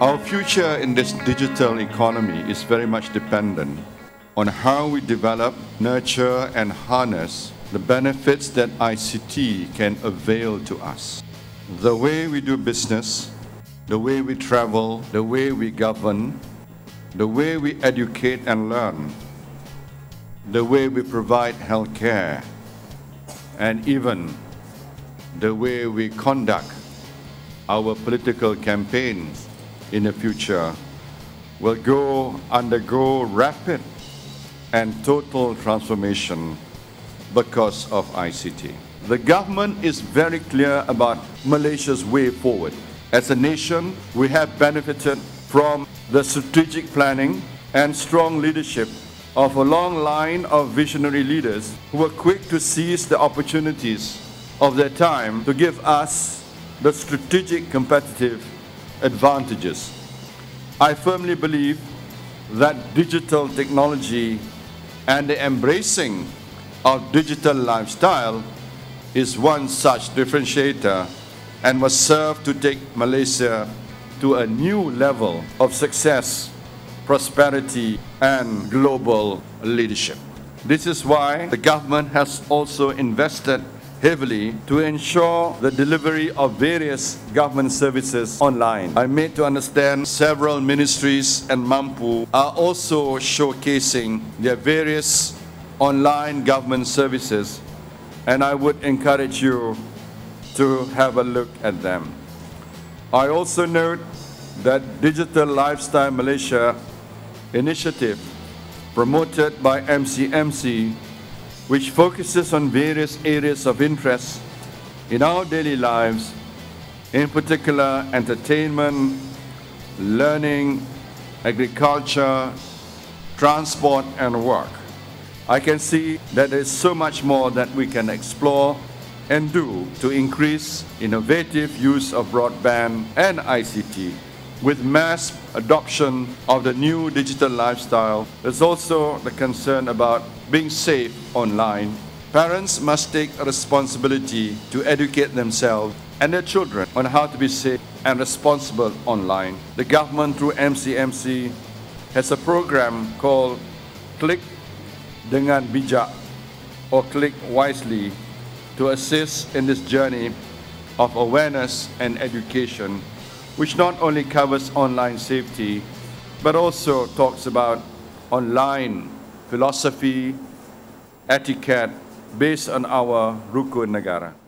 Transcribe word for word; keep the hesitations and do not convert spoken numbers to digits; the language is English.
Our future in this digital economy is very much dependent on how we develop, nurture, and harness the benefits that I C T can avail to us. The way we do business, the way we travel, the way we govern, the way we educate and learn, the way we provide healthcare, and even the way we conduct our political campaigns in the future will go undergo rapid and total transformation because of I C T. The government is very clear about Malaysia's way forward. As a nation, we have benefited from the strategic planning and strong leadership of a long line of visionary leaders who were quick to seize the opportunities of their time to give us the strategic competitive advantages. I firmly believe that digital technology and the embracing of digital lifestyle is one such differentiator and must serve to take Malaysia to a new level of success, prosperity, and global leadership. This is why the government has also invested heavily to ensure the delivery of various government services online. I'm made to understand several ministries and Mampu are also showcasing their various online government services, and I would encourage you to have a look at them. I also note that Digital Lifestyle Malaysia initiative promoted by M C M C, which focuses on various areas of interest in our daily lives, in particular entertainment, learning, agriculture, transport and work. I can see that there is so much more that we can explore and do to increase innovative use of broadband and I C T. With mass adoption of the new digital lifestyle, there's also the concern about being safe online. Parents must take responsibility to educate themselves and their children on how to be safe and responsible online. The government through M C M C has a program called Klik Dengan Bijak, or Click Wisely, to assist in this journey of awareness and education, which not only covers online safety, but also talks about online philosophy, etiquette, based on our rukun negara.